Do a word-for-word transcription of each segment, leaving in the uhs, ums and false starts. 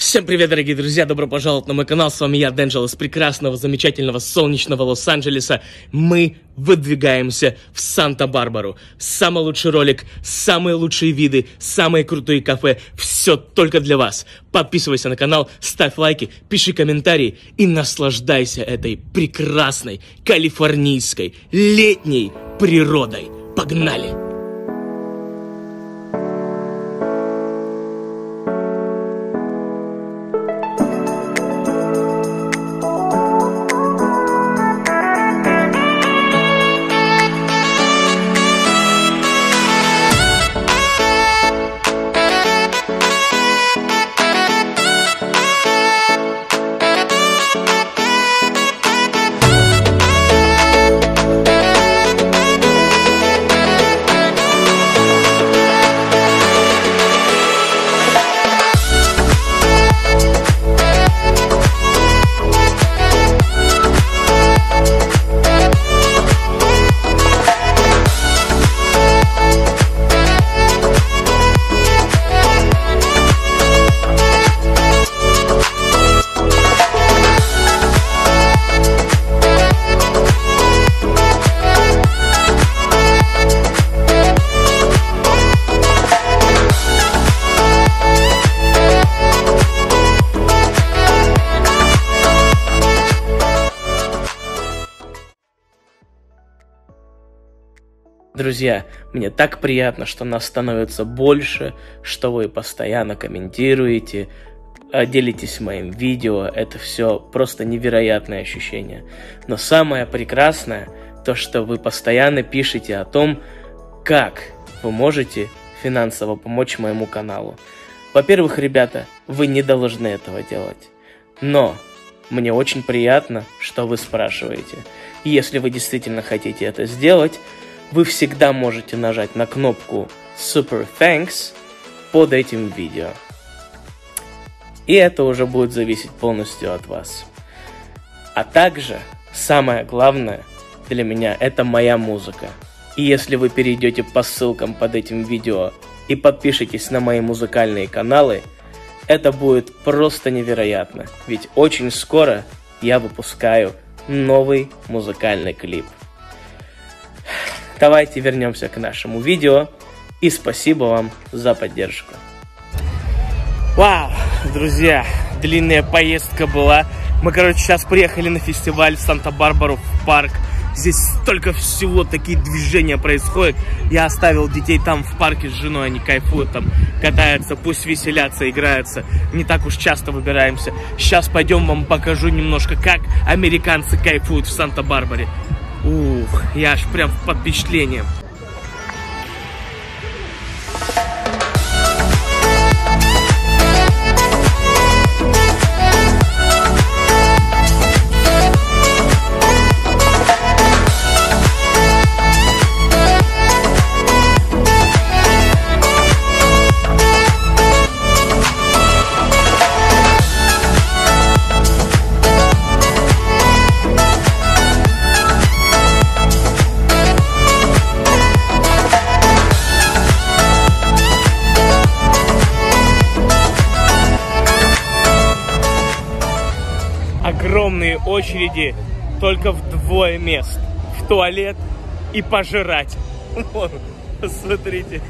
Всем привет, дорогие друзья, добро пожаловать на мой канал, с вами я, Дэнджел, из прекрасного, замечательного, солнечного Лос-Анджелеса. Мы выдвигаемся в Санта-Барбару. Самый лучший ролик, самые лучшие виды, самые крутые кафе, все только для вас. Подписывайся на канал, ставь лайки, пиши комментарии и наслаждайся этой прекрасной, калифорнийской, летней природой. Погнали! Друзья, мне так приятно, что нас становится больше, что вы постоянно комментируете, делитесь моим видео, это все просто невероятное ощущение. Но самое прекрасное, то что вы постоянно пишете о том, как вы можете финансово помочь моему каналу. Во-первых, ребята, вы не должны этого делать, но мне очень приятно, что вы спрашиваете. Если вы действительно хотите это сделать, вы всегда можете нажать на кнопку Super Thanks под этим видео. И это уже будет зависеть полностью от вас. А также, самое главное для меня, это моя музыка. И если вы перейдете по ссылкам под этим видео и подпишитесь на мои музыкальные каналы, это будет просто невероятно. Ведь очень скоро я выпускаю новый музыкальный клип. Давайте вернемся к нашему видео, и спасибо вам за поддержку. Вау, друзья, длинная поездка была. Мы, короче, сейчас приехали на фестиваль в Санта-Барбару, в парк. Здесь столько всего, такие движения происходят. Я оставил детей там в парке с женой, они кайфуют там, катаются, пусть веселятся, играются. Не так уж часто выбираемся. Сейчас пойдем вам покажу немножко, как американцы кайфуют в Санта-Барбаре. Ух, я аж прям под впечатлением. Огромные очереди, только вдвое мест. В туалет и пожрать. Вон, смотрите.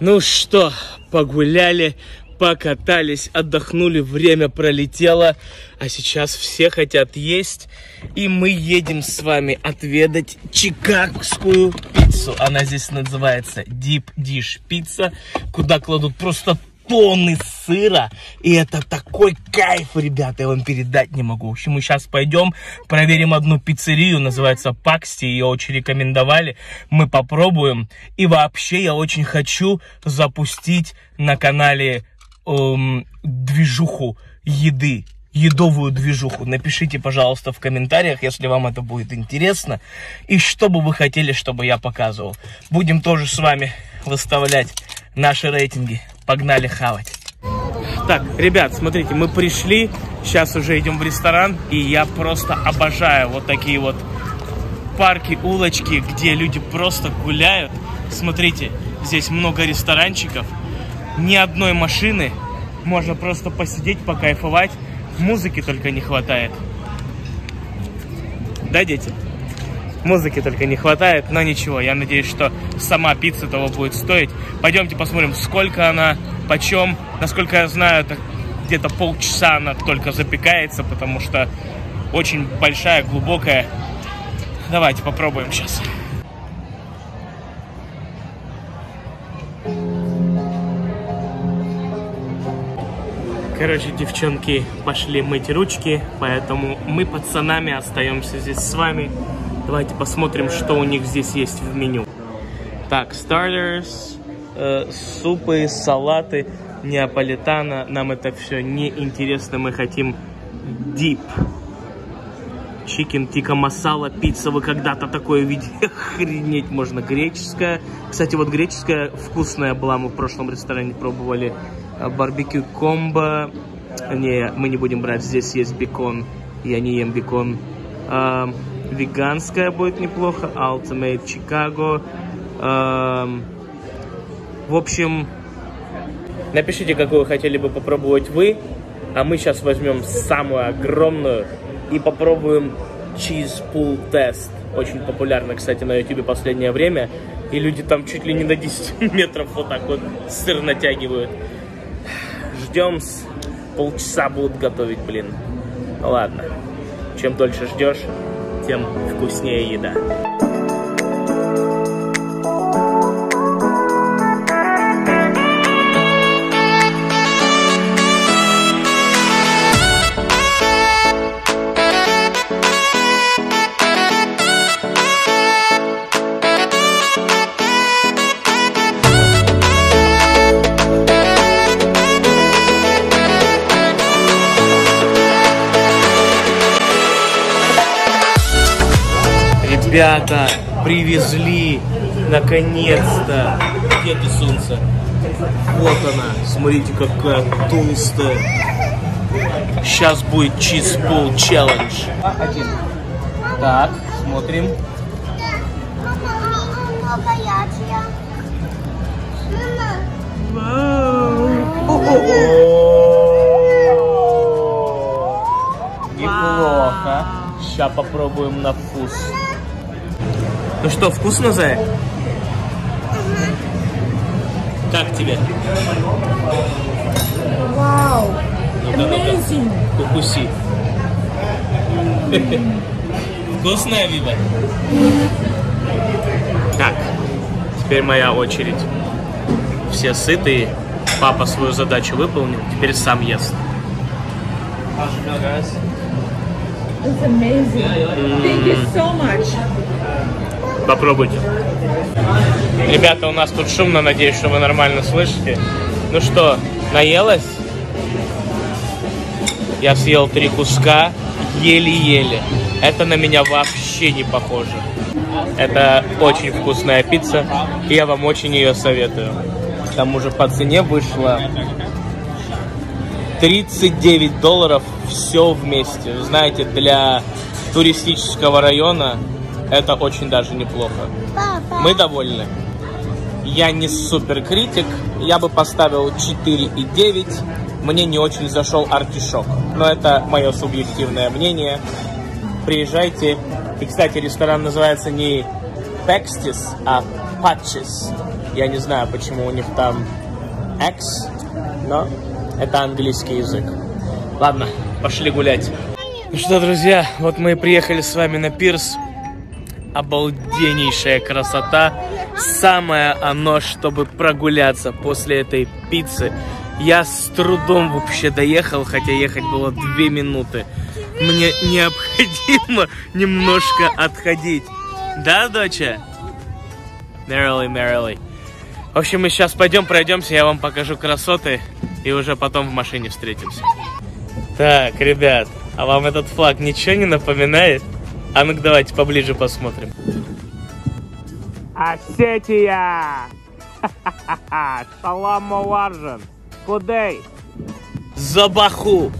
Ну что, погуляли, покатались, отдохнули, время пролетело, а сейчас все хотят есть, и мы едем с вами отведать чикагскую пиццу. Она здесь называется Deep Dish пицца, куда кладут просто тонны сыра, и это такой кайф, ребята, я вам передать не могу. В общем, мы сейчас пойдем, проверим одну пиццерию, называется Paxti, ее очень рекомендовали, мы попробуем. И вообще я очень хочу запустить на канале эм, движуху еды, едовую движуху. Напишите, пожалуйста, в комментариях, если вам это будет интересно, и что бы вы хотели, чтобы я показывал. Будем тоже с вами выставлять наши рейтинги. Погнали хавать. Так, ребят, смотрите, мы пришли. Сейчас уже идем в ресторан. И я просто обожаю вот такие вот парки, улочки, где люди просто гуляют. Смотрите, здесь много ресторанчиков. Ни одной машины. Можно просто посидеть, покайфовать. Музыки только не хватает. Да, дети? Музыки только не хватает, но ничего. Я надеюсь, что сама пицца того будет стоить. Пойдемте посмотрим, сколько она, почем. Насколько я знаю, где-то полчаса она только запекается, потому что очень большая, глубокая. Давайте попробуем сейчас. Короче, девчонки, пошли мыть ручки, поэтому мы пацанами остаемся здесь с вами. Давайте посмотрим, что у них здесь есть в меню. Так, стартers, э, супы, салаты, неаполитана. Нам это все не интересно. Мы хотим deep. Чикен тикка масала, пицца. Вы когда-то такое видели? Охренеть можно. Греческая. Кстати, вот греческая вкусная была. Мы в прошлом ресторане пробовали. Барбекю комбо. Не, мы не будем брать. Здесь есть бекон. Я не ем бекон. А, веганская будет неплохо. Ultimate Chicago. Эм, в общем, напишите, какую хотели бы попробовать вы. А мы сейчас возьмем самую огромную и попробуем чиз-пул-тест. Очень популярно, кстати, на ютубе последнее время. И люди там чуть ли не до десяти метров вот так вот сыр натягивают. Ждем. Полчаса будут готовить, блин. Ладно. Чем дольше ждешь, тем вкуснее еда. Ребята, привезли, наконец-то. Где ты, солнце? Вот она, смотрите, какая толстая. Сейчас будет чиз-пул челлендж. Так, смотрим. Неплохо. Сейчас попробуем на вкус. Ну что, вкусно, Зая? Угу. Как тебе? Вау! Ну-ка, ну-ка, укуси. Mm. Вкусная, Вива? Mm. Так, теперь моя очередь. Все сытые, папа свою задачу выполнил, теперь сам ест. It's amazing. Mm. Thank you so much. Попробуйте. Ребята, у нас тут шумно, надеюсь, что вы нормально слышите. Ну что, наелась? Я съел три куска, еле-еле. Это на меня вообще не похоже. Это очень вкусная пицца, и я вам очень ее советую. К тому же по цене вышло тридцать девять долларов все вместе. Знаете, для туристического района это очень даже неплохо. Папа. Мы довольны. Я не супер критик. Я бы поставил четыре и девять. Мне не очень зашел артишок. Но это мое субъективное мнение. Приезжайте. И, кстати, ресторан называется не Paxtis, а Patches. Я не знаю, почему у них там X. но это английский язык. Ладно, пошли гулять. Ну что, друзья, вот мы и приехали с вами на пирс. Обалденнейшая красота. Самое оно, чтобы прогуляться после этой пиццы. Я с трудом вообще доехал, хотя ехать было две минуты. Мне необходимо немножко отходить. Да, доча? Мерли, Мерли. В общем, мы сейчас пойдем пройдемся, я вам покажу красоты. И уже потом в машине встретимся. Так, ребят, а вам этот флаг ничего не напоминает? А ну-ка давайте поближе посмотрим. Осетия! Салам алейкум! Кудей! Забаху!